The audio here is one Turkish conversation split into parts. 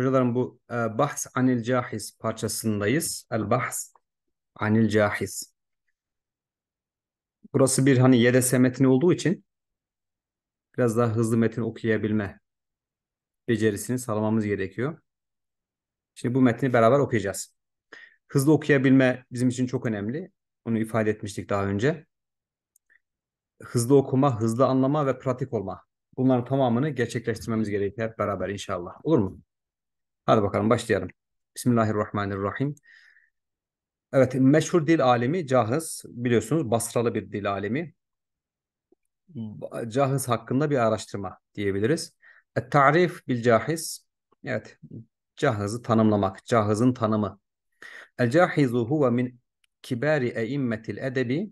Hocalarım bu Bahs Anil Cahiz parçasındayız. El Bahs Anil Cahiz. Burası bir hani YDS metni olduğu için biraz daha hızlı metin okuyabilme becerisini sağlamamız gerekiyor. Şimdi bu metni beraber okuyacağız. Hızlı okuyabilme bizim için çok önemli. Onu ifade etmiştik daha önce. Hızlı okuma, hızlı anlama ve pratik olma. Bunların tamamını gerçekleştirmemiz gerekiyor hep beraber inşallah. Olur mu? Hadi bakalım başlayalım. Bismillahirrahmanirrahim. Evet, meşhur dil alimi Cahiz, biliyorsunuz Basralı bir dil alimi. Cahiz hakkında bir araştırma diyebiliriz. Et-ta'rif bil Cahiz. Evet, Cahiz'i tanımlamak, Cahiz'in tanımı. El-Cahizu huve min kibari eimmetil edebi.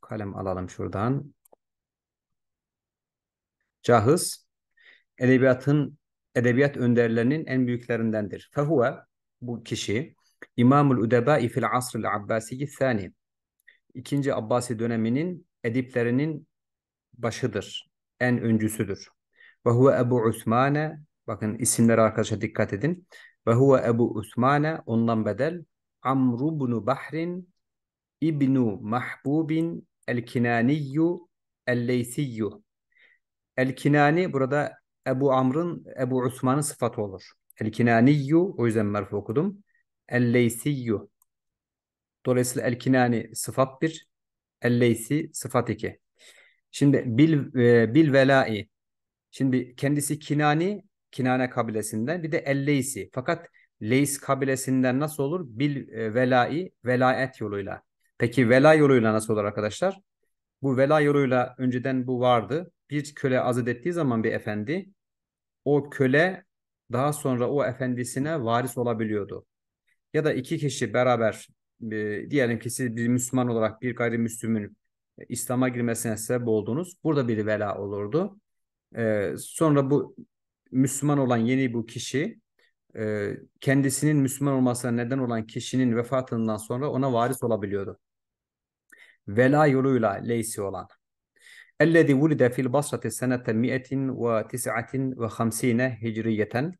Kalem alalım şuradan. Cahiz, edebiyat önderlerinin en büyüklerindendir. Fehuve, bu kişi, İmamul Udeba fil asril Abbasi'yi thani. İkinci Abbasi döneminin ediplerinin başıdır. En öncüsüdür. Ve huve Ebu Osmane, bakın isimlere arkadaşlar dikkat edin. Ve huve Ebu Osmane, ondan bedel, Amr ibn Bahrin, İbn Mahbubin, El Kinaniy, el Leysi. El Kinani burada Ebu Amr'ın, Ebu Osman'ın sıfatı olur. El Kinaniy, o yüzden merfu okudum. El Leysi. Dolayısıyla El Kinani sıfat 1, El Leysi sıfat 2. Şimdi bil Vela'i. Şimdi kendisi Kinani, Kinane kabilesinden, bir de El Leysi. Fakat Leis kabilesinden nasıl olur? Bil Vela'i, velayet yoluyla. Peki vela yoluyla nasıl olur arkadaşlar? Bu vela yoluyla önceden bu vardı. Bir köle azat ettiği zaman bir efendi, o köle daha sonra o efendisine varis olabiliyordu. Ya da iki kişi beraber, diyelim ki siz bir Müslüman olarak bir gayrimüslimin İslam'a girmesine sebep oldunuz. Burada bir vela olurdu. Sonra bu Müslüman olan yeni bu kişi, kendisinin Müslüman olmasına neden olan kişinin vefatından sonra ona varis olabiliyordu. Vela yoluyla leysi olan. اَلَّذِي وُلِدَ فِي الْبَصْرَةِ سَنَةَ 159 hicriyeten.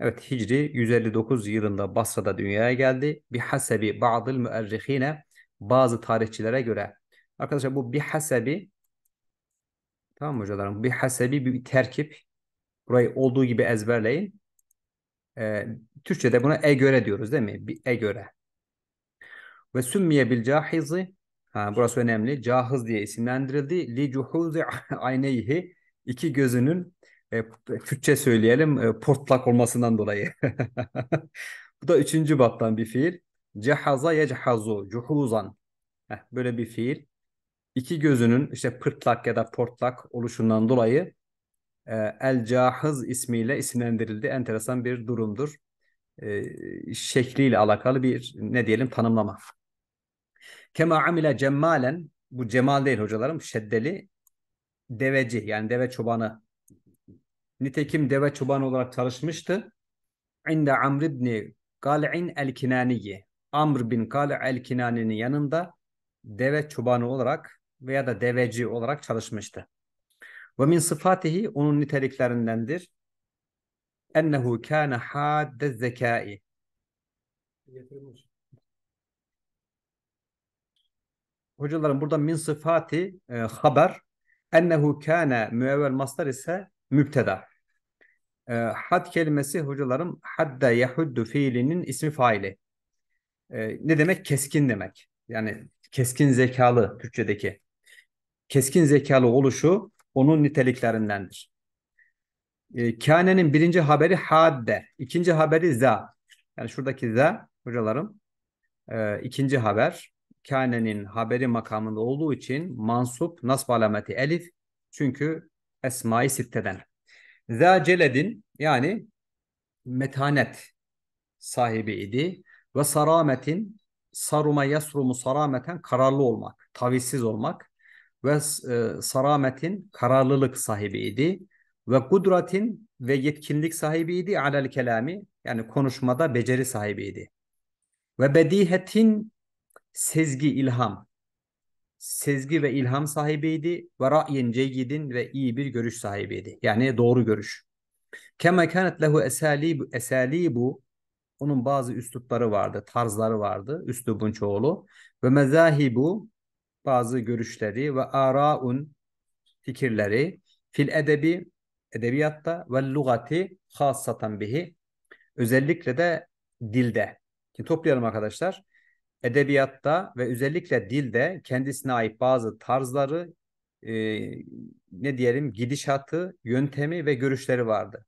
Evet, Hicri 159 yılında Basra'da dünyaya geldi. بِحَسَبِ بَعْضِ الْمُؤَرِّخِينَ, bazı tarihçilere göre. Arkadaşlar bu bihasebi, tamam mı hocalarım? Bihasebi bir terkip. Burayı olduğu gibi ezberleyin. Türkçe'de buna göre diyoruz değil mi? Göre. Ve sümmiye bil cahizi. Ha, burası önemli. Cahiz diye isimlendirildi. Li cuhuzi ayneyhi. İki gözünün Türkçe söyleyelim portlak olmasından dolayı. Bu da 3. battan bir fiil. Cehaza yechazu. Cuhuzan. Böyle bir fiil. İki gözünün işte pırtlak ya da portlak oluşundan dolayı El Cahiz ismiyle isimlendirildi. Enteresan bir durumdur. Şekliyle alakalı bir ne diyelim tanımlama. Kema amile cemmalen, bu cemal değil hocalarım, şeddeli deveci, yani deve çobanı. Nitekim deve çobanı olarak çalışmıştı. İnde Amr ibn Gal'in el Kinaniy. Amr bin Gal'in el Kinani'nin yanında deve çobanı olarak veya da deveci olarak çalışmıştı. Ve min sıfatihi, onun niteliklerindendir. Ennehu kâne hâdde zekâi. Hocalarım burada min sıfati haber. Ennehu kâne müevvel mastar ise mübteda. Had kelimesi hocalarım hadde yahuddu fiilinin ismi faili. Ne demek? Keskin demek. Yani keskin zekalı, Türkçedeki. Keskin zekalı oluşu onun niteliklerindendir. Kâne'nin birinci haberi hadde. İkinci haberi za. Yani şuradaki za hocalarım ikinci haber. Kâne'nin haberi makamında olduğu için mansup, nasb alameti elif. Çünkü esma-i sitteden. Za celedin, yani metanet sahibi idi. Ve sarametin, saruma yasrumu sarameten, kararlı olmak, tavizsiz olmak. Ve sarametin, kararlılık sahibiydi. Ve kudretin, ve yetkinlik sahibiydi. Alel kelami, yani konuşmada beceri sahibiydi. Ve bedihetin, sezgi, ilham. Sezgi ve ilham sahibiydi. Ve ra'yin ceyyidin, ve iyi bir görüş sahibiydi. Yani doğru görüş. Kema kânet lehu esalibu, onun bazı üslupları vardı, tarzları vardı, üslubun çoğulu. Ve mezahibu, bazı görüşleri, ve ara'un, fikirleri, fil edebi, edebiyatta, ve lugati, hassatan bihi, özellikle de dilde. Şimdi toplayalım arkadaşlar. Edebiyatta ve özellikle dilde kendisine ait bazı tarzları, ne diyelim, gidişatı, yöntemi ve görüşleri vardı.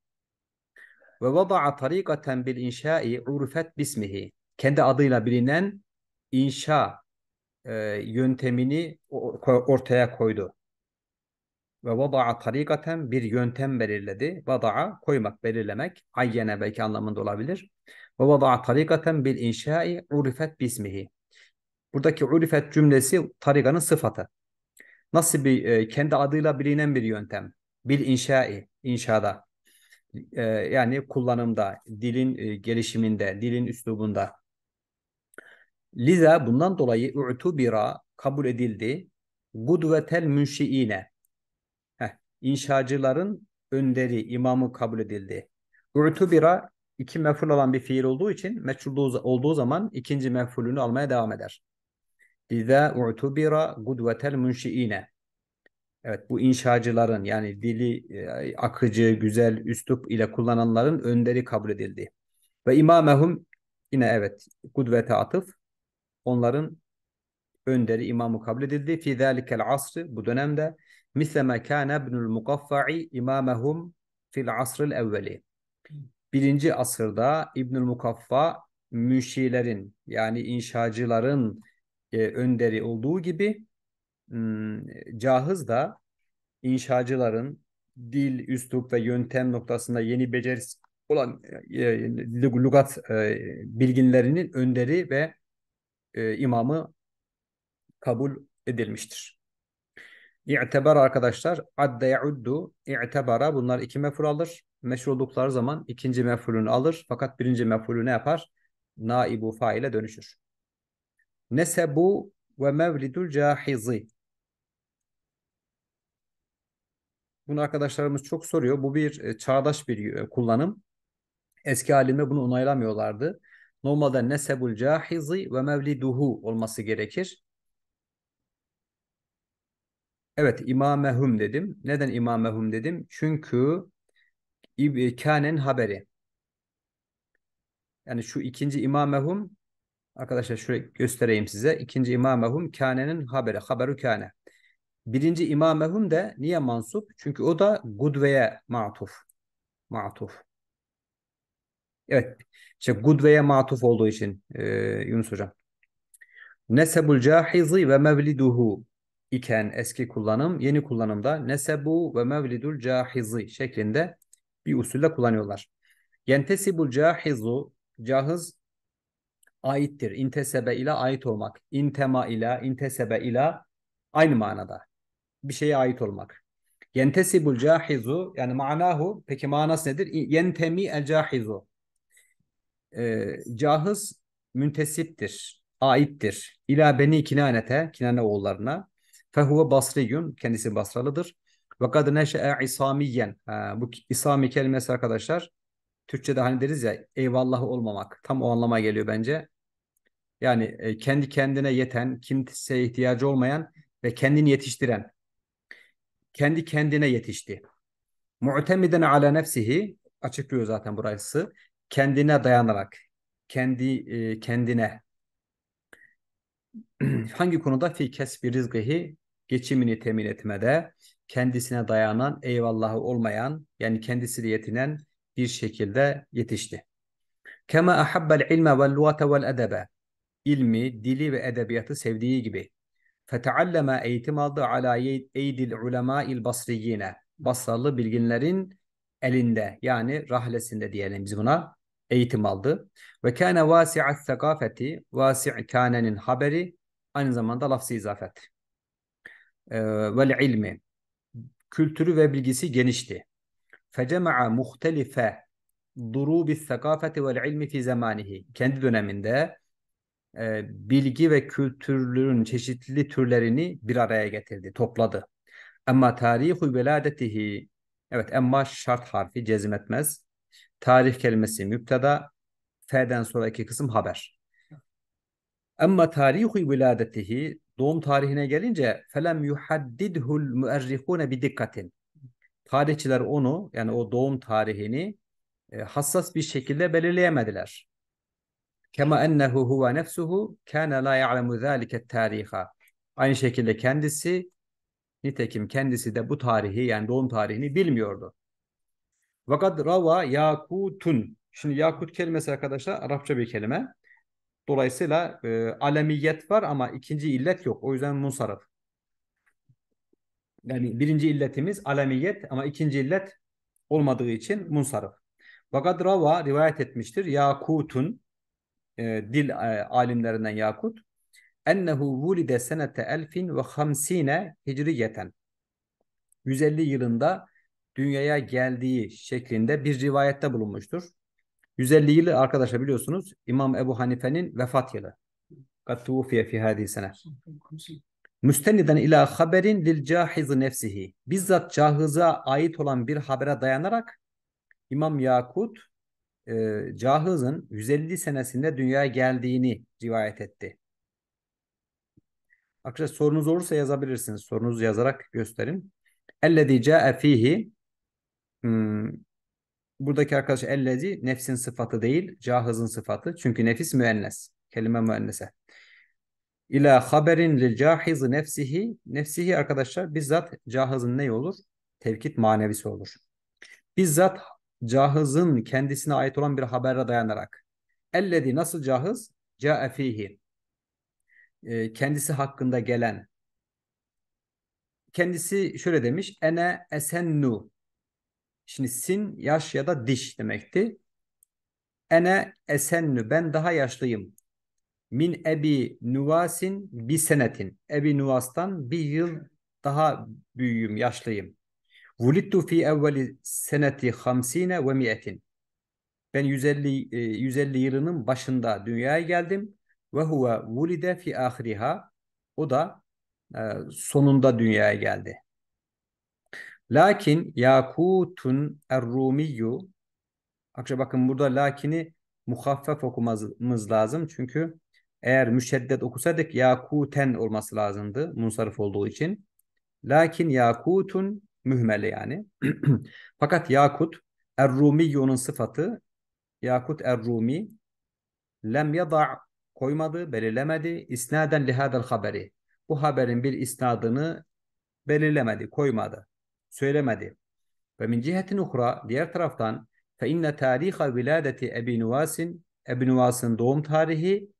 Ve vada'a tarikaten bil inşai urfet bismihi, kendi adıyla bilinen inşa yöntemini ortaya koydu. Ve vada'a tarikaten, bir yöntem belirledi. Vada'a, koymak, belirlemek, ayyene belki anlamında olabilir. Ve vada'a tarikaten bil inşai urfet bismihi. Buradaki urfet cümlesi tarikanın sıfatı. Nasıl bir kendi adıyla bilinen bir yöntem? Bil inşai, inşada. Yani kullanımda, dilin gelişiminde, dilin üslubunda. Liza, bundan dolayı u'tubira, kabul edildi. Gudvetel münşiine, İnşacıların önderi, imamı kabul edildi. U'tubira, iki mef'ul olan bir fiil olduğu için meçhul olduğu zaman ikinci mef'ulünü almaya devam eder. Liza u'tubira gudvetel münşiine. Evet, bu inşacıların, yani dili akıcı, güzel, üslup ile kullananların önderi kabul edildi. Ve imamehum, yine evet, gudvete atıf, onların önderi, imamı kabul edildi. Fi zâlikel asrı, bu dönemde, misle kâne ibnül mukaffa'i imamehum fil asril evveli. Birinci asırda İbnül Mukaffa, münşilerin, yani inşacıların önderi olduğu gibi, Cahiz da inşacıların dil, üslup ve yöntem noktasında yeni becerisi olan lugat bilginlerinin önderi ve imamı kabul edilmiştir. İ'tebar arkadaşlar, adde ya'uddu, i'tebara, bunlar iki mef'ul alır. Meşhur oldukları zaman ikinci mef'ulünü alır. Fakat birinci mef'ulü ne yapar? Naibu faile dönüşür. Nesebu ve mevlidul cahizi. Bunu arkadaşlarımız çok soruyor. Bu bir çağdaş bir kullanım. Eski alimler bunu onaylamıyorlardı. Normalde nesebul cahizi ve mevliduhu olması gerekir. Evet, imamehum dedim. Neden imamehum dedim? Çünkü kânen haberi. Yani şu ikinci imamehum, arkadaşlar şöyle göstereyim size. İkinci imamehum kânenin haberi. Haberu kâne. Birinci imamehum de niye mansup? Çünkü o da gudveye matuf. Matuf. Evet. İşte gudveye matuf olduğu için Yunus Hocam. Nesebul cahizi ve mevliduhu iken eski kullanım, yeni kullanımda nesebu ve mevlidul cahizi şeklinde bir usulle kullanıyorlar. Yentesibul cahizu, Cahiz aittir. İntesebe ile ait olmak. İntema ile, intesebe ile aynı manada. Bir şeye ait olmak. Yentesibul cahizu, yani manahu, peki manası nedir? Yentemi el cahizu. Cahiz müntesiptir, aittir. İla beni Kinanete, Kinane oğullarına. Fehuve basriyun, kendisi Basralıdır. Ve kad neşe'e isamiyen. Bu isami kelimesi arkadaşlar, Türkçe'de hani deriz ya, eyvallah olmamak. Tam o anlama geliyor bence. Yani kendi kendine yeten, kimseye ihtiyacı olmayan ve kendini yetiştiren. Kendi kendine yetişti. Mu'temiden ala nefsihi, açıklıyor zaten burası. Kendine dayanarak. Kendi kendine. Hangi konuda? Fi kesbi rizgihi, geçimini temin etmede. Kendisine dayanan, eyvallahı olmayan, yani kendisiyle yetinen bir şekilde yetişti. Kema ahabbel ilme vel lugate vel edebe. İlmi, dili ve edebiyatı sevdiği gibi. Fetealleme, eğitim aldı, ala eydil ulemâil basriyyine. Basralı bilginlerin elinde, yani rahlesinde diyelim biz buna, eğitim aldı. Ve kâne vâsi'at sekâfeti, vâsi' kânenin haberi, aynı zamanda lafz-ı izafet. Vel ilmi, kültürü ve bilgisi genişti. Fecema'a muhtelife durubi sekâfeti vel ilmi fi zamanihi. Kendi döneminde bilgi ve kültürlerin çeşitli türlerini bir araya getirdi, topladı. Ama tarihi veladetihi, Evet, emma şart harfi cezmetmez. Tarih kelimesi müpteda. F'den sonraki kısım haber. Emma tarihi viladetihi, doğum tarihine gelince felem yuhaddidhul muerrihune bi dikkatin. Tarihçiler onu, yani o doğum tarihini hassas bir şekilde belirleyemediler. Kema ennehu huve nefsuhu kana la ya'lemu zalike tariha. Aynı şekilde kendisi, nitekim kendisi de bu tarihi, yani doğum tarihini bilmiyordu. Vakad rava yakutun. Şimdi yakut kelimesi arkadaşlar Arapça bir kelime. Dolayısıyla alemiyet var ama ikinci illet yok. O yüzden munsarıf. Yani birinci illetimiz alemiyet ama ikinci illet olmadığı için munsarıf. Vakad rava rivayet etmiştir. Yakutun, dil alimlerinden Yakut. Ennehu vulide senete elfin ve hamsine hicriyeten. 150 yılında dünyaya geldiği şeklinde bir rivayette bulunmuştur. 150 yılı arkadaşlar biliyorsunuz İmam Ebu Hanife'nin vefat yılı. Kattufiye fi hadi sene. Müsteniden ila haberin lil cahizi nefsihi. Bizzat cahize ait olan bir habere dayanarak İmam Yakut Cahiz'in 150 senesinde dünyaya geldiğini rivayet etti. Arkadaşlar sorunuz olursa yazabilirsiniz. Sorunuzu yazarak gösterin. Ellezî câe fîhî. Buradaki arkadaşlar ellezî nefsin sıfatı değil, cahizin sıfatı. Çünkü nefis müennes. Kelime müennese. İlâ haberin lil cahizi nefsihi. Nefsihi arkadaşlar bizzat cahizin neyi olur? Tevkit manevisi olur. Bizzat cahizin kendisine ait olan bir habere dayanarak. Ellezî nasıl cahiz? Câe fîhî. Kendisi hakkında gelen. Kendisi şöyle demiş. Ene esennu. Şimdi sin yaş ya da diş demekti. Ene esennu. Ben daha yaşlıyım. Min Ebi Nuvasin bi senetin. Ebi Nuvas'tan bir yıl daha büyüğüm, yaşlıyım. Vulittu fi evveli seneti hamsine ve miyetin. Ben 150 yılının başında dünyaya geldim. Ve huve vulide fi ahriha. O da sonunda dünyaya geldi. Lakin yakutun er-rumiyyu. Bakın burada lakini muhaffef okumamız lazım. Çünkü eğer müşeddet okusaydık yakuten olması lazımdı. Munsarif olduğu için. Lakin yakutun mühmeli yani. Fakat yakut er-rumiyyunun sıfatı. Yakut er-rumi lem yada'. Koymadı, belirlemedi. İsnaden lihadel haberi. Bu haberin bir isnadını belirlemedi, koymadı, söylemedi. Ve min cihetin uhra, diğer taraftan fe inne tariha viladeti Ebi Nuvas'in, Ebi Nuvas'ın doğum tarihi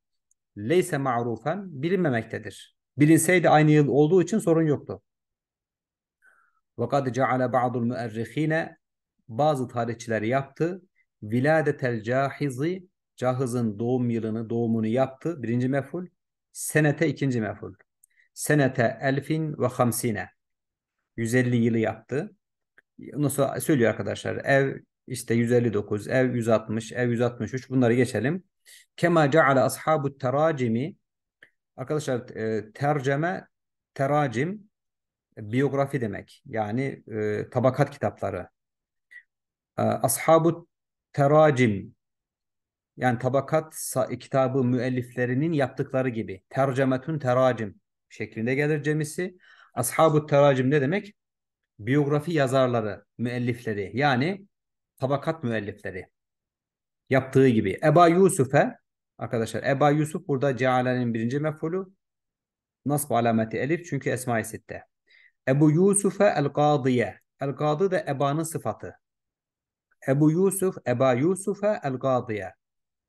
leyse ma'rufen, bilinmemektedir. Bilinseydi aynı yıl olduğu için sorun yoktu. Ve kad ceale ba'dul müerrihine, bazı tarihçileri yaptı. Viladetel cahizi, Cahiz'in doğum yılını, doğumunu yaptı. Birinci mef'ul. Senete ikinci mef'ul. Senete elfin ve hamsine. 150 yılı yaptı. Ondan sonra söylüyor arkadaşlar. Ev işte 159, ev 160, ev 163. Bunları geçelim. Kema ceale ashabu teracimi. Arkadaşlar terceme, teracim biyografi demek. Yani tabakat kitapları. Ashabu teracim. Yani tabakat kitabı müelliflerinin yaptıkları gibi. Tercemetün teracim şeklinde gelir cemisi. Ashab-ı teracim ne demek? Biyografi yazarları, müellifleri. Yani tabakat müellifleri. Yaptığı gibi. Ebu Yusuf'e arkadaşlar Ebu Yusuf burada cealenin birinci mef'ulü. Nasb alameti elif çünkü Esma-i Sitte. Ebu Yusuf'e el-Gadiyye. El-Gadi de Eba'nın sıfatı. Ebu Yusuf, Ebu Yusuf'e el-Gadiyye.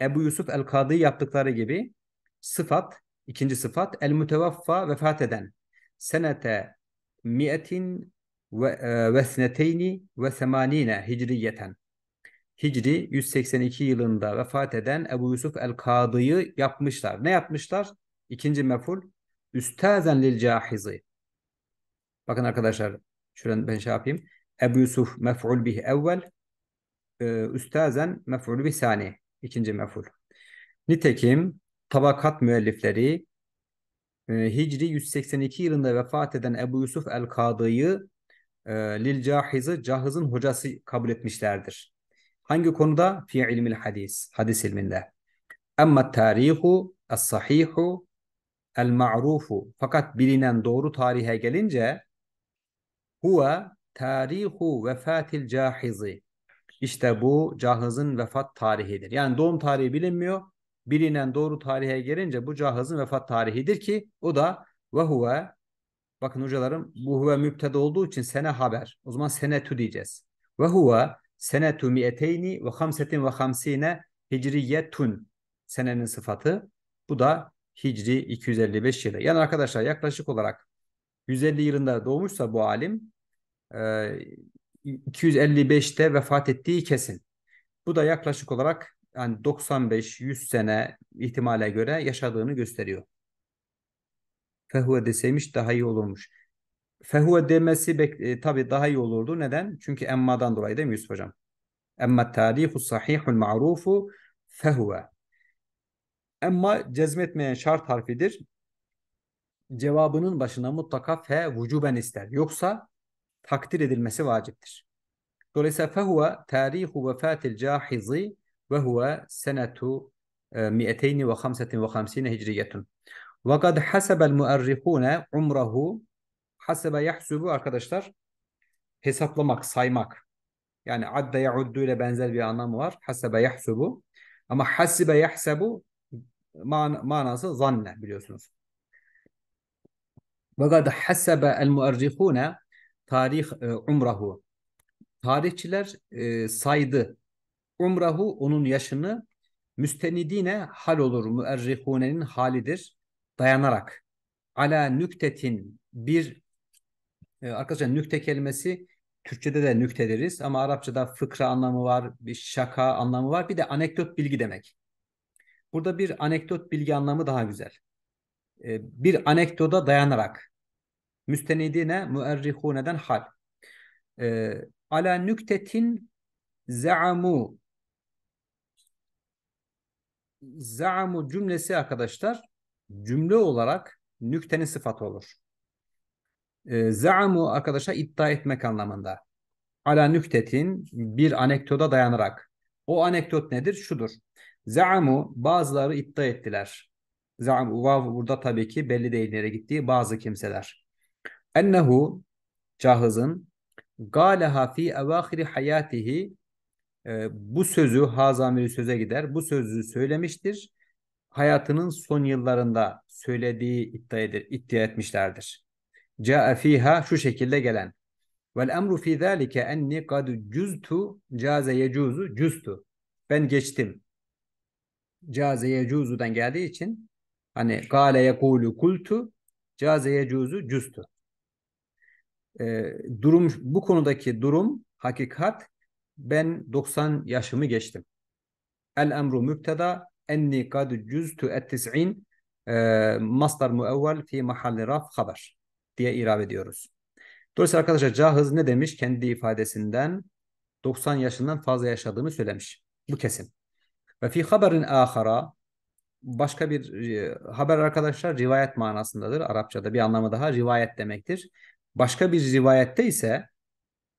Ebu Yusuf el-Kadı yaptıkları gibi sıfat, ikinci sıfat el-mütevaffa vefat eden senete miyetin ve seneteyni ve semanine hicriyeten. Hicri 182 yılında vefat eden Ebu Yusuf el-Kadı'yı yapmışlar. Ne yapmışlar? İkinci mef'ul üstezen lil cahizi. Bakın arkadaşlar şuradan ben şey yapayım. Ebu Yusuf mef'ul bih evvel üstezen mef'ul bih saniye. İkinci mef'ul. Nitekim tabakat müellifleri Hicri 182 yılında vefat eden Ebu Yusuf el-Kadı'yı lil Cahiz'i Cahiz'in hocası kabul etmişlerdir. Hangi konuda? Fi ilmil hadis, hadis ilminde. Amma tarihu es-sahihu el-ma'rufu, fakat bilinen doğru tarihe gelince huve tarihu vefatil Cahiz'i, İşte bu Cahiz'in vefat tarihidir. Yani doğum tarihi bilinmiyor. Bilinen doğru tarihe gelince bu Cahiz'in vefat tarihidir ki o da ve huve, bakın hocalarım bu huve mübtede olduğu için sene haber. O zaman senetü diyeceğiz. Ve huve senetü mi'eteyni ve hamsetin ve hamsine hicriyetun, senenin sıfatı. Bu da hicri 255 yılı. Yani arkadaşlar yaklaşık olarak 150 yılında doğmuşsa bu alim 255'te vefat ettiği kesin. Bu da yaklaşık olarak yani 95-100 sene ihtimale göre yaşadığını gösteriyor. Fehuve deseymiş daha iyi olurmuş. Fehuve demesi tabii daha iyi olurdu. Neden? Çünkü emmadan dolayı değil mi Yusuf hocam? Emma tarihu sahihul ma'rufu fehuve. Emma cezmetmeyen şart harfidir. Cevabının başına mutlaka fe vücuben ister. Yoksa takdir edilmesi vaciptir. Dolayısıyla fehuve tarihu vefatil Cahizi ve huve senetu 255 hicriyetun. Ve kad hasebel muarrihune umrehu, hasebe yahsubu arkadaşlar hesaplamak, saymak. Yani adde yauddu ile benzer bir anlamı var. Hasebe yahsubu. Ama hasibe yahsebu manası zanne biliyorsunuz. Ve kad hasebe el muarrihune tarih umrehu. Tarihçiler saydı. Umrehu onun yaşını, müstenidine hal olur. Muerrihune'nin halidir. Dayanarak. Ala nüktetin bir arkadaşlar nükte kelimesi Türkçe'de de nükte deriz ama Arapça'da fıkra anlamı var, bir şaka anlamı var. Bir de anekdot bilgi demek. Burada bir anekdot bilgi anlamı daha güzel. Bir anekdoda dayanarak. Müstenidine muerrihune'den hal. Ala nüktetin za'amu. Za'amu cümlesi arkadaşlar cümle olarak nüktenin sıfatı olur. Za'amu arkadaşlar iddia etmek anlamında. Ala nüktetin bir anekdoda dayanarak. O anekdot nedir? Şudur. Za'amu bazıları iddia ettiler. Za'amu vav burada tabii ki belli değil nereye gittiği bazı kimseler. Ennehu Cahiz'in gâleha fî evâhiri hayâtihi, bu sözü hazamiri söze gider. Bu sözü söylemiştir. Hayatının son yıllarında söylediği iddia etmişlerdir. Câe fîhâ şu şekilde gelen. Vel emru fî zâlike enni kadü cüztu câze yecuzu cüztu. Ben geçtim. Câze yecuzu'dan geldiği için hani gâle yekûlü kultu câze yecuzu cüztu. Durum, bu konudaki durum hakikat, ben 90 yaşımı geçtim. El emru mübteda enni kadü cüztü et-tis'in masdar muevvel fi mahalli raf haber diye irab ediyoruz. Dolayısıyla arkadaşlar Cahiz ne demiş? Kendi ifadesinden 90 yaşından fazla yaşadığını söylemiş. Bu kesin. Ve fi haberin ahara, başka bir haber arkadaşlar rivayet manasındadır. Arapçada bir anlamı daha rivayet demektir. Başka bir rivayette ise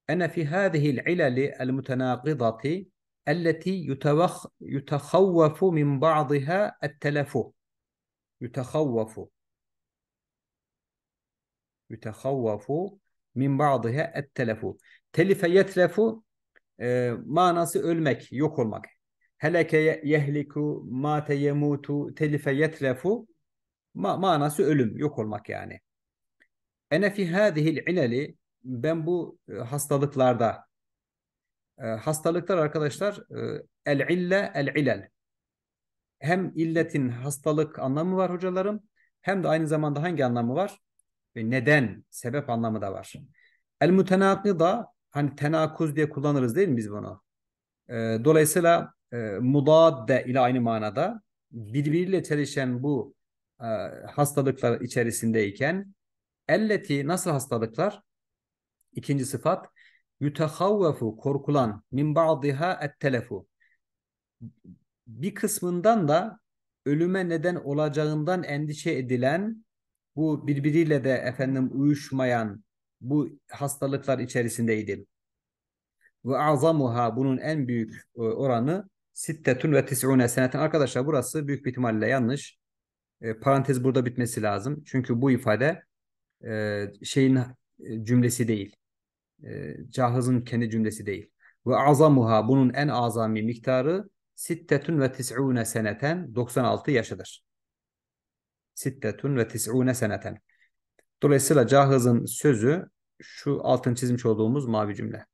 ene fi hâzihil ilali el-mutenâgıdati elleti yutekhavvefu min ba'dihâ ettelefu. Yutekhavvefu min ba'dihâ ettelefu. Telife yetlefu manası ölmek, yok olmak. Heleke yehliku mâte yemutu telife yetlefu manası ölüm, yok olmak yani. Ene fi hâzihil ilali, ben bu hastalıklarda, hastalıklar arkadaşlar el ille el ilal, hem illetin hastalık anlamı var hocalarım, hem de aynı zamanda hangi anlamı var? Neden, sebep anlamı da var. El mutenakni da hani tenakuz diye kullanırız değil mi biz bunu? Dolayısıyla mudadde ile aynı manada birbiriyle çelişen bu hastalıklar içerisindeyken elleti nasıl hastalıklar? İkinci sıfat yutehavvefu korkulan min ba'diha ettelefu, bir kısmından da ölüme neden olacağından endişe edilen, bu birbiriyle de efendim uyuşmayan bu hastalıklar içerisindeydi. Ve azamuha, bunun en büyük oranı sittetun ve tis'une seneten. Arkadaşlar burası büyük bir ihtimalle yanlış. Parantez burada bitmesi lazım. Çünkü bu ifade şeyin cümlesi değil. Cahız'ın kendi cümlesi değil. Ve azamuha, bunun en azami miktarı sittetun ve tis'une seneten, 96 yaşıdır. Sittetun ve tis'une seneten. Dolayısıyla Cahız'ın sözü şu altın çizmiş olduğumuz mavi cümle.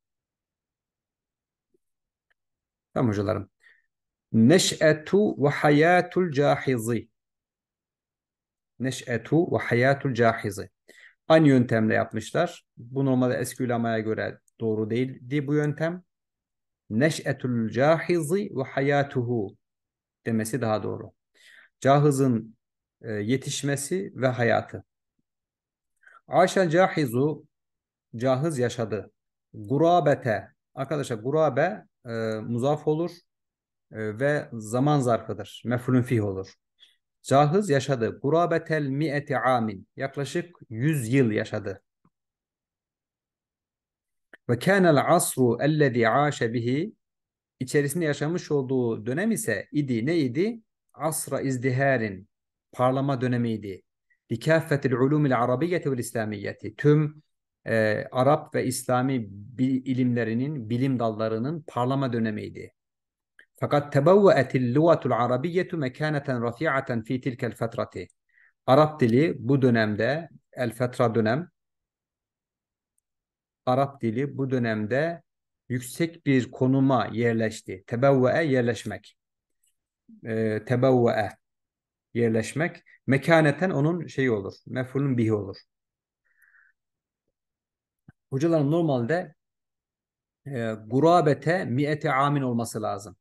Tamam hocalarım. Neş'etu ve hayatul cahizi. Neş'etu ve hayatul cahizi. Aynı yöntemle yapmışlar. Bu normalde eski ulemaya göre doğru değildi bu yöntem. Neş'etul cahizi ve hayatuhu demesi daha doğru. Cahız'ın yetişmesi ve hayatı. Aşa cahizu, Cahiz yaşadı. Gurabete, arkadaşlar gurabe muzaf olur ve zaman zarfıdır. Mef'ulün fih olur. Cahiz yaşadı. Gurabetel mi'eti amin. Yaklaşık 100 yıl yaşadı. Ve kânel asru ellezî âşe bihi, içerisinde yaşamış olduğu dönem ise idi. Ne idi? Asra izdihârin, parlama dönemiydi. Likâffetil ulûmil arabiyyeti vel islamiyyeti. Tüm Arap ve İslami ilimlerinin, bilim dallarının parlama dönemiydi. Fakat tebevve'etil lügatul arabiyyetu mekâneten rafi'aten fî tilkel fetrati. Arap dili bu dönemde, el-fetra dönem, Arap dili bu dönemde yüksek bir konuma yerleşti. Tebevve'e yerleşmek. Tebevve'e yerleşmek. Mekâneten onun şeyi olur. Mef'ulün bihi olur. Hocalarım normalde gurabete mi'ete amin olması lazım.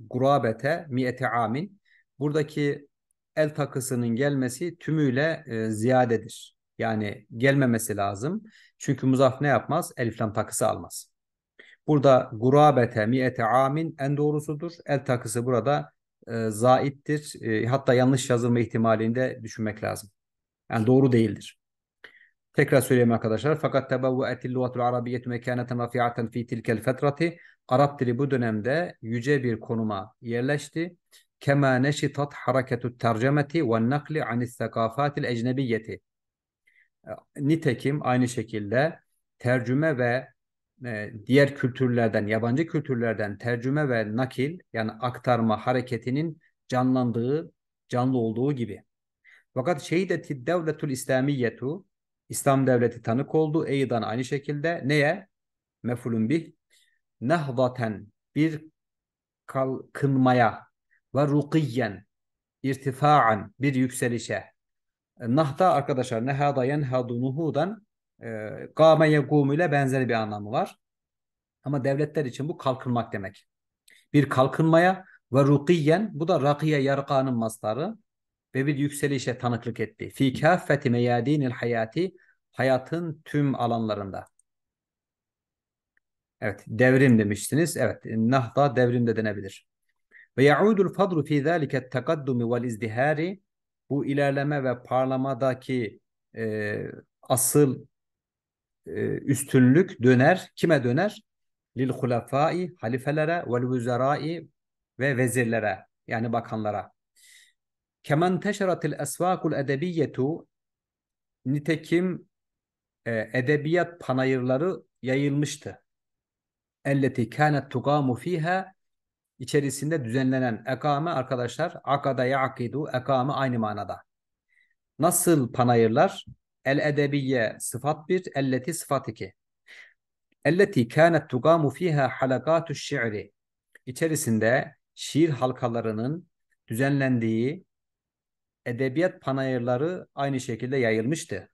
Gurabete mi'ete amin. Buradaki el takısının gelmesi tümüyle ziyadedir. Yani gelmemesi lazım. Çünkü muzaf ne yapmaz? Elif lam takısı almaz. Burada gurabete mi'ete amin en doğrusudur. El takısı burada zaittir. Hatta yanlış yazılma ihtimalinde düşünmek lazım. Yani doğru değildir. Tekrar söyleyeyim arkadaşlar. Fakat tebevve'etil lugatul arabiyyetü mekâneten rafi'aten fî tilkel fetrati. Arap dili bu dönemde yüce bir konuma yerleşti. Kemâ neşitat hareketut tercemeti ve nakli anis sekâfâtil ecnebiyyeti. Nitekim aynı şekilde tercüme ve diğer kültürlerden, yabancı kültürlerden tercüme ve nakil, yani aktarma hareketinin canlandığı, canlı olduğu gibi. Fakat şehidetid devletul islamiyyetu, İslam devleti tanık oldu. Eydan aynı şekilde. Neye? Mef'ulün bih. Nehvaten, bir kalkınmaya ve rukiyen, irtifaan, bir yükselişe. Nahda arkadaşlar, nehada yenhadu nuhudan kâme yegûmü ile benzeri bir anlamı var. Ama devletler için bu kalkınmak demek. Bir kalkınmaya ve rukiyen, bu da rakiye yarkânın mastarı. Ve bir yükselişe tanıklık etti. Fî kâffeti meyâdînil hayâti, hayatın tüm alanlarında. Evet, devrim demiştiniz. Evet, nahda devrim de denebilir. Ve ya'ûdul fadru fî zâlike tekaddumi vel izdihâri, bu ilerleme ve parlamadaki asıl üstünlük döner. Kime döner? Lil hulefâi, halifelere, vel vüzerâi ve vezirlere, yani bakanlara. Kemen teşeratil esvâkul edebiyyetu, nitekim edebiyat panayırları yayılmıştı. Elleti kânet tugâmu fîhâ, içerisinde düzenlenen ekâme arkadaşlar, akada ya'kidu, ekâme aynı manada. Nasıl panayırlar? El edebiyye sıfat 1, elleti sıfat 2. Elleti kânet tugâmu fîhâ halakâtu şi'ri, içerisinde şiir halkalarının düzenlendiği edebiyat panayırları aynı şekilde yayılmıştı.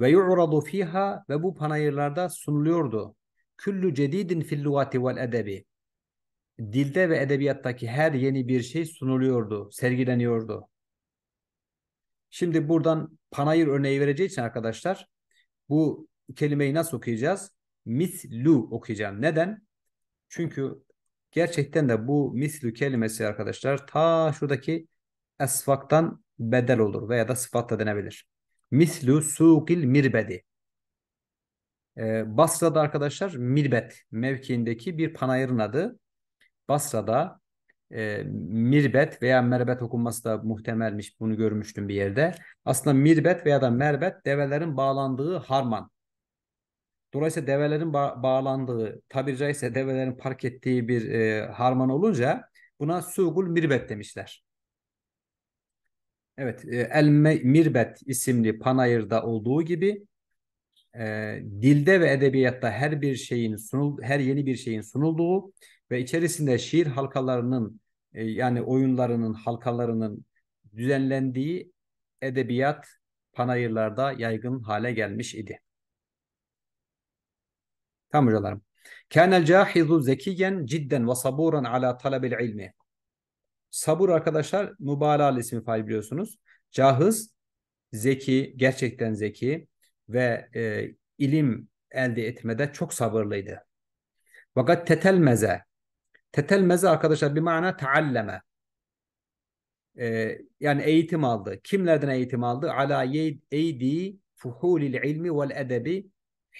Ve yu'radu fiha, ve bu panayırlarda sunuluyordu. Küllü cedidin fil lugati vel edebi. Dilde ve edebiyattaki her yeni bir şey sunuluyordu, sergileniyordu. Şimdi buradan panayır örneği vereceği için arkadaşlar bu kelimeyi nasıl okuyacağız? Mislu okuyacağım. Neden? Çünkü gerçekten de bu mislu kelimesi arkadaşlar ta şuradaki esvaktan bedel olur veya da sıfat da denebilir. Mislu suğul mirbeti. Basra'da arkadaşlar Mirbet mevkiindeki bir panayırın adı. Basra'da Mirbet veya Merbet okunması da muhtemelmiş. Bunu görmüştüm bir yerde. Aslında Mirbet veya da Merbet develerin bağlandığı harman. Dolayısıyla develerin bağlandığı, tabiri caizse develerin park ettiği bir harman olunca buna Suğul Mirbet demişler. Evet, El Mirbet isimli panayırda olduğu gibi dilde ve edebiyatta her yeni bir şeyin sunulduğu ve içerisinde şiir halkalarının yani oyunlarının, halkalarının düzenlendiği edebiyat panayırlarda yaygın hale gelmiş idi. Tamam hocalarım. Kânel cahizu zekiyen cidden ve saburan ala talabil ilmi. Sabur arkadaşlar mübalağalı ismi fail biliyorsunuz. Cahiz zeki, gerçekten zeki ve ilim elde etmede çok sabırlıydı. Fakat tetelmeze. Tetelmeze arkadaşlar bir mana taalleme. Yani eğitim aldı. Kimlerden eğitim aldı? Ala yeydi fuhulil ilmi vel edebi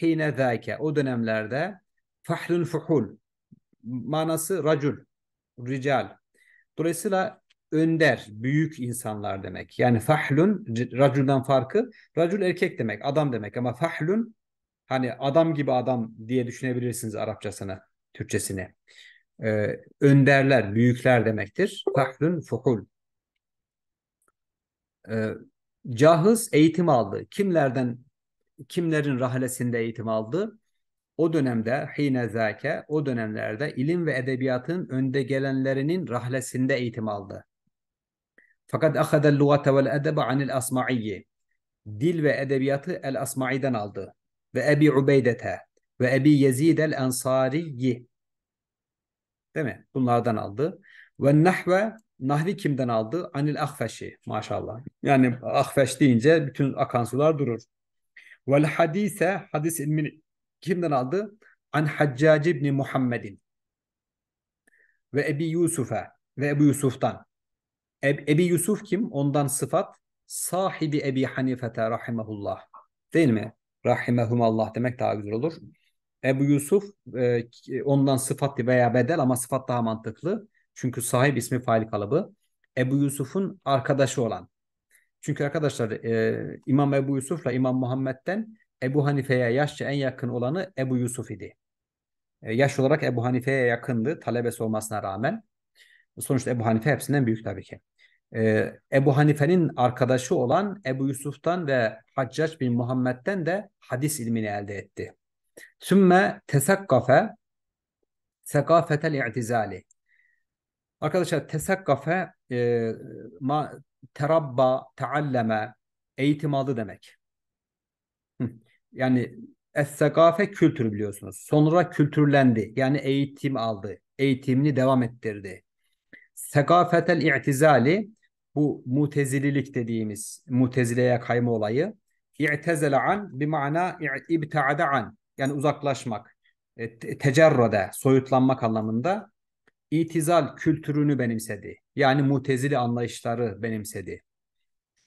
hine zâke. O dönemlerde fahlun fuhul. Manası racul, rical. Dolayısıyla önder, büyük insanlar demek. Yani fahlun, raculdan farkı, racul erkek demek, adam demek. Ama fahlun, hani adam gibi adam diye düşünebilirsiniz Arapçasını, Türkçesini. Önderler, büyükler demektir. Fahlun, fuhul. Cahiz eğitim aldı. Kimlerin rahlesinde eğitim aldı? O dönemde hine zâke, o dönemlerde ilim ve edebiyatın önde gelenlerinin rahlesinde eğitim aldı. Fakat ahadel lugate vel edebe anil asma'iyyi. Dil ve edebiyatı el asma'i'den aldı. Ve Ebu Ubeyde'te ve Ebi Yezid el Ensari'yi. Değil mi? Bunlardan aldı. Ve nahvi kimden aldı? Anil ahfeşi. Maşallah. Yani ahfeş deyince bütün akan sular durur. Vel hadise, hadis ilmini kimden aldı? An Haccac ibn Muhammed'in ve Ebu Yusuf'a ve Ebu Yusuf'tan. Ebu Yusuf kim? Ondan sıfat. Sahibi Ebu Hanife'te rahimahullah. Değil mi? Rahimehumallah demek daha güzel olur. Ebu Yusuf ondan sıfat veya bedel ama sıfat daha mantıklı. Çünkü sahip ismi fail kalıbı. Ebu Yusuf'un arkadaşı olan. Çünkü arkadaşlar İmam Ebu Yusuf'la İmam Muhammed'den Ebu Hanife'ye yaşça en yakın olanı Ebu Yusuf idi. Yaş olarak Ebu Hanife'ye yakındı talebesi olmasına rağmen. Sonuçta Ebu Hanife hepsinden büyük tabii ki. Ebu Hanife'nin arkadaşı olan Ebu Yusuf'tan ve Haccac bin Muhammed'den de hadis ilmini elde etti. Sümme tesakkafe sekafetel i'tizali. Arkadaşlar tesakkafe terabba, taalleme, eğitim aldı demek. Yani es-sekafe kültürü biliyorsunuz. Sonra kültürlendi. Yani eğitim aldı. Eğitimini devam ettirdi. Sekafetel i'tizali, bu mutezililik dediğimiz mutezileye kayma olayı. İ'tezele an bir mana ibta'ade an. Yani uzaklaşmak. Tecerrüde, soyutlanmak anlamında. İtizal kültürünü benimsedi. Yani mutezili anlayışları benimsedi.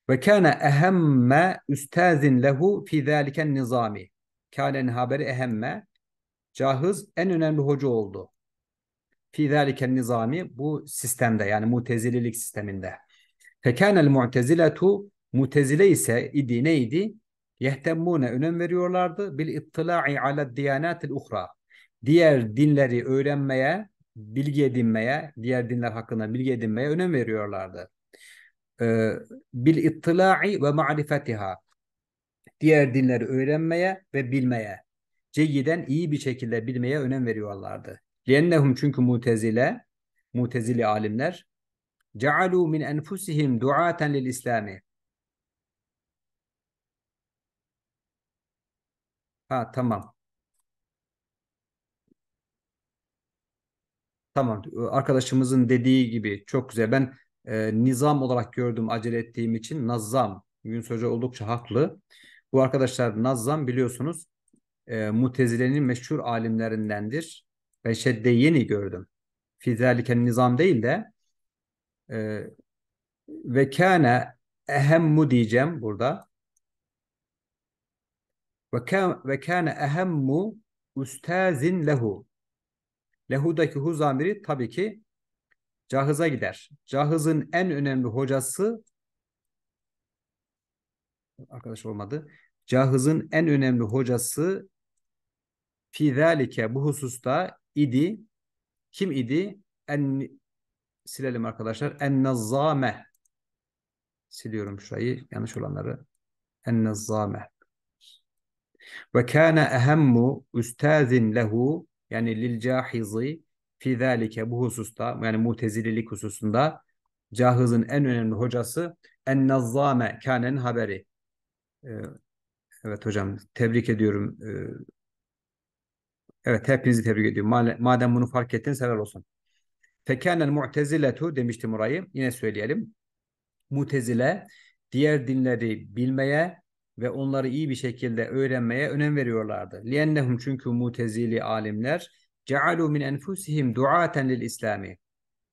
Ve kâne ehemme üstazin lehu fî zâliken nizami. Kâne'nin haberi ehemme. Cahiz en önemli hoca oldu. Fî zâliken nizami bu sistemde yani mutezililik sisteminde. Fekânel mu'teziletu mutezile ise idi neydi? Yehtemmûne önem veriyorlardı. Bil ittilâ'i aled diyanâtil uhra. Diğer dinleri öğrenmeye, bilgi edinmeye, diğer dinler hakkında bilgi edinmeye önem veriyorlardı. Bil ittilâ'i ve ma'rifetiha. Diğer dinleri öğrenmeye ve bilmeye. Ceyyiden iyi bir şekilde bilmeye önem veriyorlardı. Liennehum çünkü mutezili alimler cealû min enfusihim du'aten lil islami. Ha tamam. Tamam. Arkadaşımızın dediği gibi çok güzel. Ben nizam olarak gördüm acele ettiğim için. Nazzâm. Yunus Hoca oldukça haklı. Bu arkadaşlar Nazzâm biliyorsunuz Mutezile'nin meşhur alimlerindendir. Ben şedde yeni gördüm. Fizaliken nizam değil de ve kâne ehemmu diyeceğim burada. Ve kâne ehemmu üstazin lehu. Lehu'daki hu zamiri tabii ki Cahız'a gider. Cahız'ın en önemli hocası arkadaş olmadı. Cahız'ın en önemli hocası fi zalike bu hususta idi. Kim idi? Silelim arkadaşlar. Ennazzame. Siliyorum şurayı. Yanlış olanları. Ennazzame. Ve kâne ehemmu üstazin lehu yani lil cahizi fi zalike bu hususta yani mutezililik hususunda Cahız'ın en önemli hocası Ennazzame kâne'nin haberi. Evet hocam tebrik ediyorum. Evet hepinizi tebrik ediyorum. Madem bunu fark ettiniz helal olsun. Fekânel mu'teziletu demiştim orayı. Yine söyleyelim. Mutezile diğer dinleri bilmeye ve onları iyi bir şekilde öğrenmeye önem veriyorlardı. Liennehum çünkü mutezili alimler cealu min enfusihim duaten lil islami.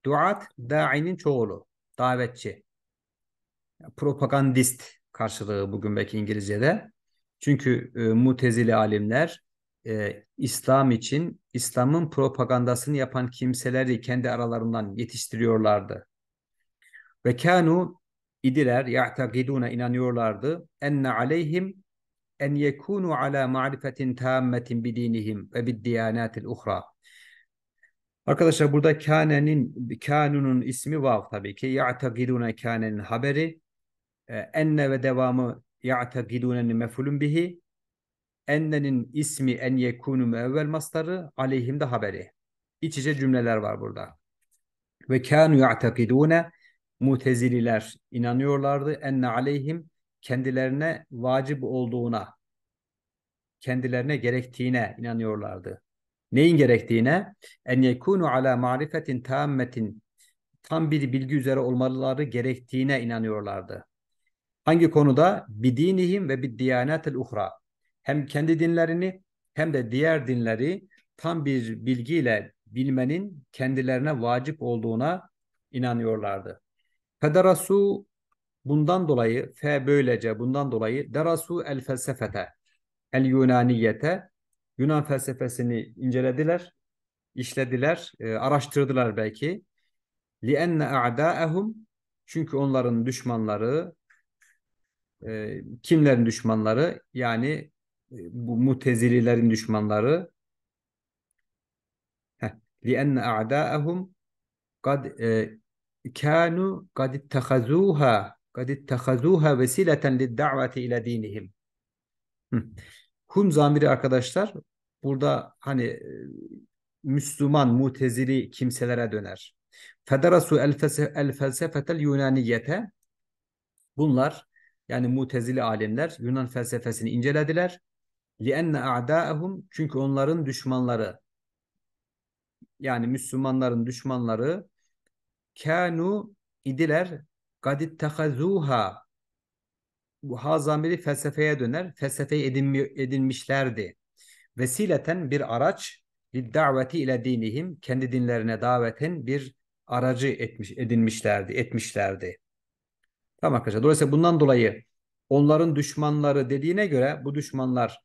Duat da'inin çoğulu. Davetçi. Propagandist karşılığı bugün belki İngilizce'de. Çünkü mutezili alimler İslam için İslam'ın propagandasını yapan kimseleri kendi aralarından yetiştiriyorlardı. Ve kanu idiler ya'taqiduna inanıyorlardı enne aleyhim en yekunu ala ma'rifetin tammetin bi dinihim ve bid diyanatil uhra. Arkadaşlar burada kanunun ismi vav tabii ki ya'taqiduna kanenin haberi enne ve devamı ya'taqidunenin mefulun bihi ennenin ismi en yekunu müevvel mastarı aleyhim de haberi. İç içe cümleler var burada. Ve kanu ya'taqidune Mutezililer inanıyorlardı. Enne aleyhim kendilerine vacip olduğuna, kendilerine gerektiğine inanıyorlardı. Neyin gerektiğine? En yekunu ala marifetin tammetin tam bir bilgi üzere olmaları gerektiğine inanıyorlardı. Hangi konuda? Bidinihim ve biddiyanatil uhra. Hem kendi dinlerini hem de diğer dinleri tam bir bilgiyle bilmenin kendilerine vacip olduğuna inanıyorlardı. Federasu bundan dolayı derasu el felsefete el Yunaniyete Yunan felsefesini incelediler, işlediler, araştırdılar belki. Lienne a'da'ahum çünkü onların düşmanları kimlerin düşmanları yani bu mutezililerin düşmanları lienne a'da'ahum kad kanu kad ittahazuha vesileten lidda'vati ila dinihim. Hum zamiri arkadaşlar burada hani Müslüman mutezili kimselere döner. Federasu el felsefetel Yunaniyete bunlar yani mutezili alimler Yunan felsefesini incelediler. Lienne a'da'ahum çünkü onların düşmanları yani Müslümanların düşmanları kanu idiler gadit tahazuha bu ha zamiri felsefeye döner. Felsefeyi edinmişlerdi. Vesileten bir araç lidda'veti ile dinihim kendi dinlerine davetin bir aracı edinmişlerdi. Tamam arkadaşlar. Dolayısıyla bundan dolayı onların düşmanları dediğine göre bu düşmanlar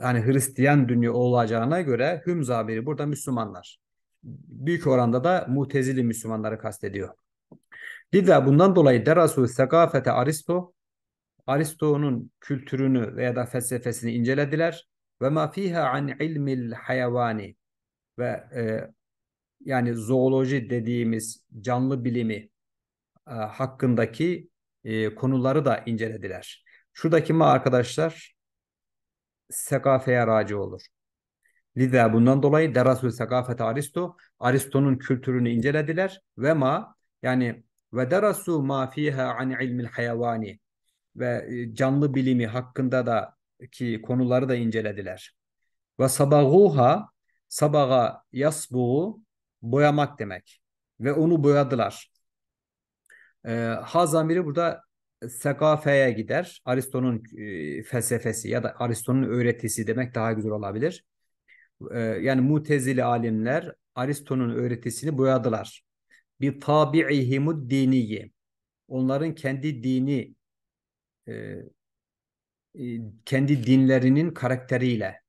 hani Hristiyan dünya olacağına göre hüm zamiri burada Müslümanlar. Büyük oranda da mutezili Müslümanları kastediyor. Liza bundan dolayı derasu sekafete Aristo, Aristo'nun kültürünü veya da felsefesini incelediler. Ve ma fiha an ilmil hayvani ve yani zooloji dediğimiz canlı bilimi hakkındaki konuları da incelediler. Şuradaki ma arkadaşlar sekafeye raci olur. Liza bundan dolayı derasul sekafete Aristo, Aristo'nun kültürünü incelediler ve ma yani ve derasu ma fiha an ilmil hayvani ve canlı bilimi hakkında da ki konuları da incelediler. Ve sabaguha sabaga yasbu boyamak demek ve onu boyadılar. Ha zamiri burada sekafeye gider. Aristo'nun felsefesi ya da Aristo'nun öğretisi demek daha güzel olabilir. Yani mutezili alimler Aristo'nun öğretisini boyadılar. Bir tabi'ihimud diniyi. Onların kendi dini kendi dinlerinin karakteriyle,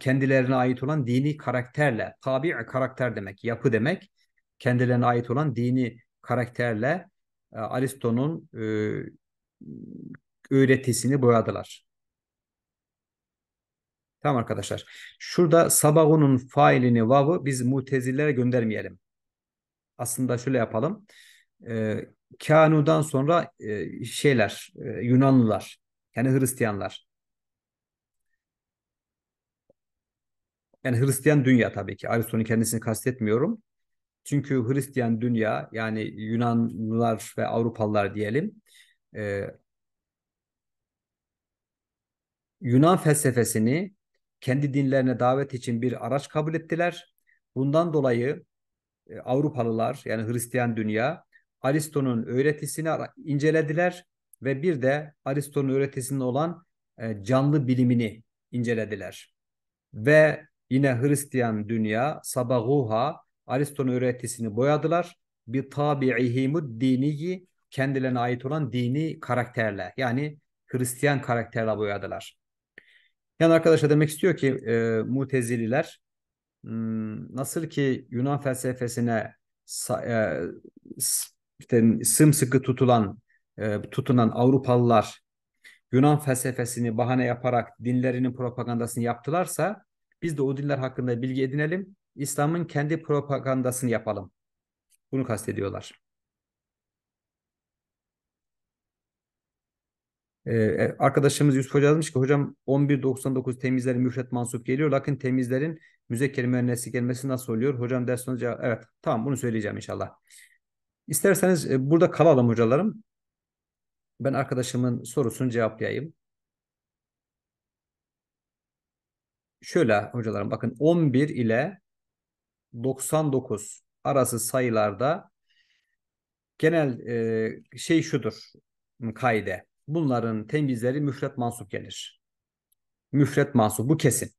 kendilerine ait olan dini karakterle, tabi karakter demek, yapı demek, kendilerine ait olan dini karakterle Aristo'nun öğretisini boyadılar. Tamam arkadaşlar. Şurada sabagunun failini, vav'ı biz mutezilere göndermeyelim. Aslında şöyle yapalım. Kanu'dan sonra Yunanlılar, yani Hristiyanlar. Yani Hristiyan dünya tabii ki. Aristo'nun kendisini kastetmiyorum. Çünkü Hristiyan dünya, yani Yunanlılar ve Avrupalılar diyelim, Yunan felsefesini kendi dinlerine davet için bir araç kabul ettiler. Bundan dolayı Avrupalılar, yani Hristiyan dünya, Aristo'nun öğretisini incelediler ve bir de Aristo'nun öğretisinde olan canlı bilimini incelediler. Ve yine Hristiyan dünya, sabaguha, Aristo'nun öğretisini boyadılar. Bir tabi'ihimud diniyi, kendilerine ait olan dini karakterle, yani Hristiyan karakterle boyadılar. Yani arkadaşlar demek istiyor ki mutezililer nasıl ki Yunan felsefesine sımsıkı tutunan Avrupalılar Yunan felsefesini bahane yaparak dinlerinin propagandasını yaptılarsa biz de o dinler hakkında bilgi edinelim. İslam'ın kendi propagandasını yapalım. Bunu kastediyorlar. Arkadaşımız Yusuf Hoca yazmış ki hocam 11.99 temizlerin müfret mansup geliyor. Lakin temizlerin müzekker müennesi gelmesi nasıl oluyor? Hocam ders sonu cevap. Evet tamam, bunu söyleyeceğim inşallah. İsterseniz burada kalalım hocalarım. Ben arkadaşımın sorusunu cevaplayayım. Şöyle hocalarım bakın 11 ile 99 arası sayılarda genel şey şudur kaide. Bunların temizleri müfret mansup gelir. Müfret mansup bu kesin.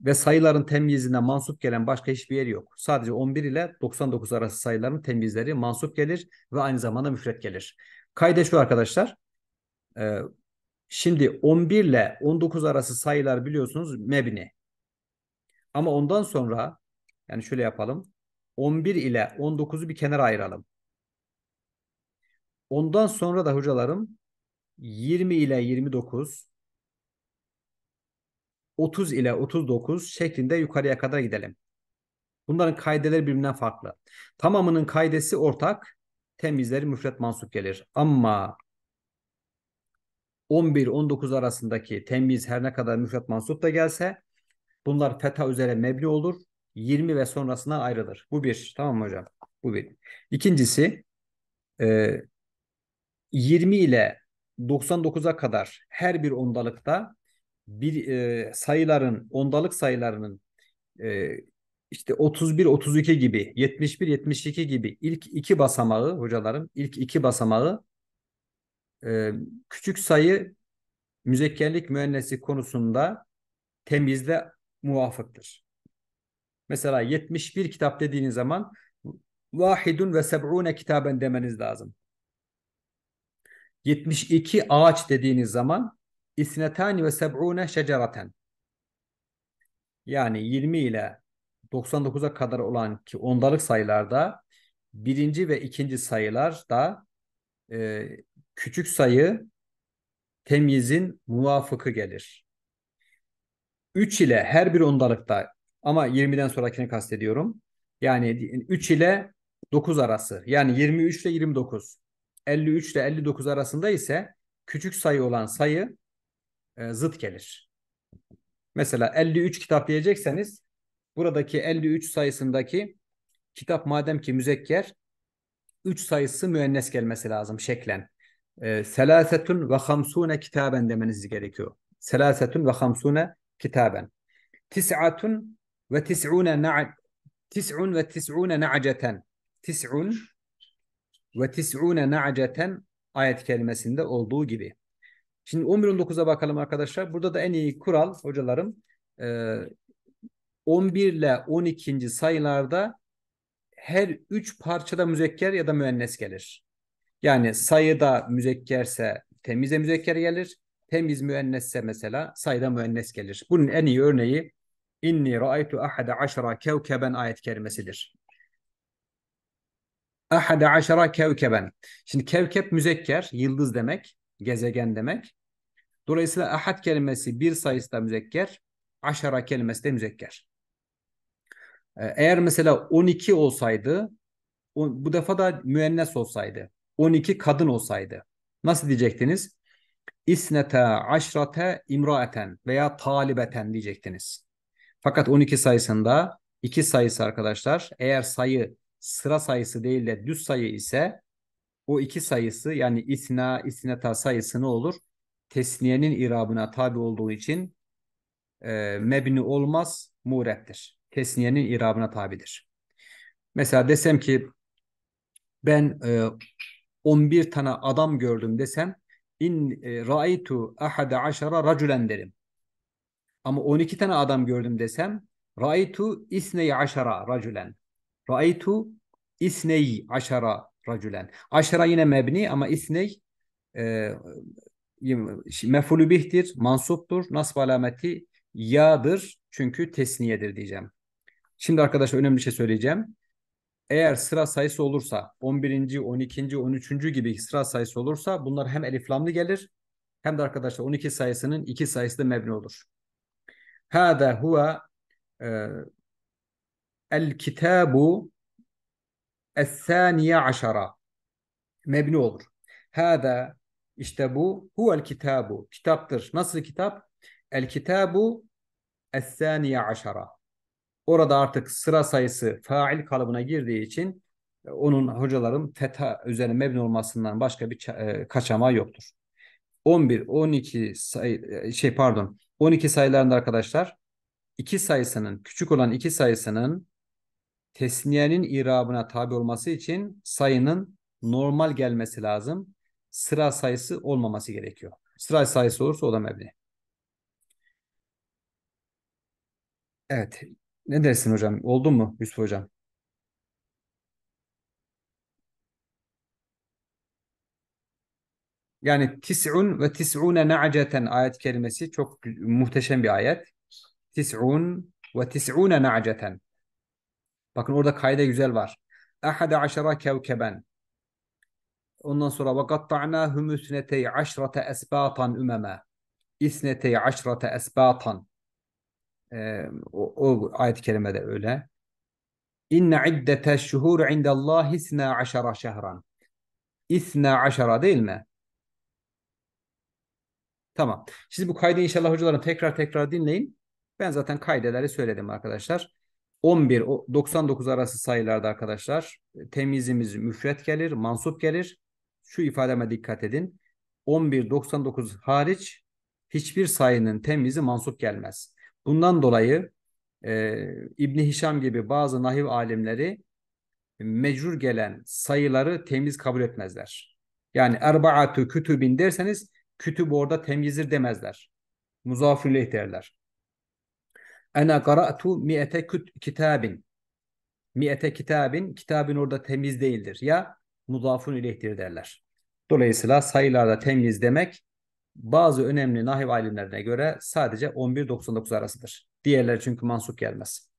Ve sayıların temyizine mansup gelen başka hiçbir yeri yok. Sadece 11 ile 99 arası sayıların temyizleri mansup gelir ve aynı zamanda müfret gelir. Kaide şu arkadaşlar. Şimdi 11 ile 19 arası sayılar biliyorsunuz mebni. Ama ondan sonra yani şöyle yapalım. 11 ile 19'u bir kenara ayıralım. Ondan sonra da hocalarım 20 ile 29, 30 ile 39 şeklinde yukarıya kadar gidelim. Bunların kaideleri birbirinden farklı. Tamamının kaidesi ortak, temizleri müfret mansup gelir. Ama 11-19 arasındaki temyiz her ne kadar müfret mansup da gelse bunlar fetha üzere mebni olur. 20 ve sonrasından ayrılır. Bu bir. Tamam mı hocam? Bu bir. İkincisi 20 ile 99'a kadar her bir ondalıkta bir sayıların, ondalık sayılarının işte 31, 32 gibi, 71, 72 gibi ilk iki basamağı hocalarım, ilk iki basamağı küçük sayı müzekkerlik müennesi konusunda temyizle muvafıktır. Mesela 71 kitap dediğiniz zaman vahidun ve seb'une kitaben demeniz lazım. 72 ağaç dediğiniz zaman isnetani ve seb'une şeceraten. Yani 20 ile 99'a kadar olan ki ondalık sayılarda birinci ve ikinci sayılar da küçük sayı temyizin muvafıkı gelir. 3 ile her bir ondalıkta ama 20'den sonrakini kastediyorum. Yani 3 ile 9 arası, yani 23 ile 29. 53 ile 59 arasında ise küçük sayı olan sayı zıt gelir. Mesela 53 kitap diyecekseniz buradaki 53 sayısındaki kitap madem ki müzekker 3 sayısı müennes gelmesi lazım şeklen. Selasetun ve hamsune kitaben demeniz gerekiyor. Selasetun ve hamsune kitaben. Tis'atun ve tis'une na'aceten. Tis'un ve tis'une na'aceten. Tis'un ve tis'une na'aceten ayet kelimesinde olduğu gibi. Şimdi 11-19'a bakalım arkadaşlar. Burada da en iyi kural hocalarım 11 ile 12. sayılarda her 3 parçada müzekker ya da müennes gelir. Yani sayıda müzekkerse temize müzekker gelir. Temiz müennesse mesela sayıda müennes gelir. Bunun en iyi örneği inni ra'aytu ahada aşara kevkeben ayet kerimesidir. Ahada aşara kevkeben. Şimdi kevkep müzekker, yıldız demek, gezegen demek. Dolayısıyla ahad kelimesi bir sayısı da müzekker, aşara kelimesi de müzekker. Eğer mesela 12 olsaydı, bu defa da müennes olsaydı, 12 kadın olsaydı nasıl diyecektiniz? İsnete aşrate imraeten veya talibeten diyecektiniz. Fakat 12 sayısında 2 sayısı arkadaşlar, eğer sayı sıra sayısı değil de düz sayı ise o 2 sayısı, yani isna, isneta sayısı ne olur? Tesniyenin irabına tabi olduğu için mebni olmaz, murettir. Tesniyenin irabına tabidir. Mesela desem ki ben 11 tane adam gördüm desem in ra'aytu ahada aşara raculen derim. Ama 12 tane adam gördüm desem ra'aytu isneyi aşara raculen. Ra'aytu isneyi aşara raculen. Aşara yine mebni ama isney mef'ulü bih'tir, mansuptur, nasb alameti ya'dır çünkü tesniyedir diyeceğim. Şimdi arkadaşlar önemli bir şey söyleyeceğim. Eğer sıra sayısı olursa 11. 12. 13. gibi sıra sayısı olursa bunlar hem eliflamlı gelir hem de arkadaşlar 12 sayısının 2 sayısı da mebni olur. Hâdâ huve el kitâbu es-sâniye aşara mebni olur. Hâdâ işte bu huvel kitâbu kitaptır. Nasıl kitap? El kitâbu es-sâniye aşara. Orada artık sıra sayısı fail kalıbına girdiği için onun hocalarım fetha üzerine mebni olmasından başka bir kaçamağı yoktur. 11 12 sayı, 12 sayılarında arkadaşlar 2 sayısının, küçük olan 2 sayısının tesniyenin irabına tabi olması için sayının normal gelmesi lazım. Sıra sayısı olmaması gerekiyor. Sıra sayısı olursa o da mebni. Evet. Ne dersin hocam? Oldu mu Yusuf hocam? Yani tis'un ve tis'une na'ceten ayet kelimesi çok muhteşem bir ayet. Tis'un ve tis'une na'ceten. Bakın orada kayda güzel var. Ahada aşara kevkeben. Ondan sonra ve gatta'nâhum isnetey aşrate esbâtan ümeme. İsnetey aşrate esbâtan. O ayet-i kerimede öyle. İnne iddete şuhur indallahi isna aşara şehran. İsna aşara değil mi? Tamam. Şimdi bu kaydı inşallah hocalarım tekrar dinleyin. Ben zaten kaydeleri söyledim arkadaşlar. 11-99 arası sayılarda arkadaşlar temizimiz müfret gelir, mansup gelir. Şu ifademe dikkat edin. 11-99 hariç hiçbir sayının temizi mansup gelmez. Bundan dolayı İbni Hişam gibi bazı nahiv alimleri mecrur gelen sayıları temiz kabul etmezler. Yani erbaatü kütübin derseniz kütüb orada temizdir demezler. Muzafirleh derler. Ene gara'tu mi'ete kitabin. Mi'ete kitabin, kitabin orada temiz değildir. Ya muzafun ilehtir derler. Dolayısıyla sayılarda temiz demek bazı önemli nahiv alimlerine göre sadece 11-99 arasıdır. Diğerleri çünkü mansup gelmez.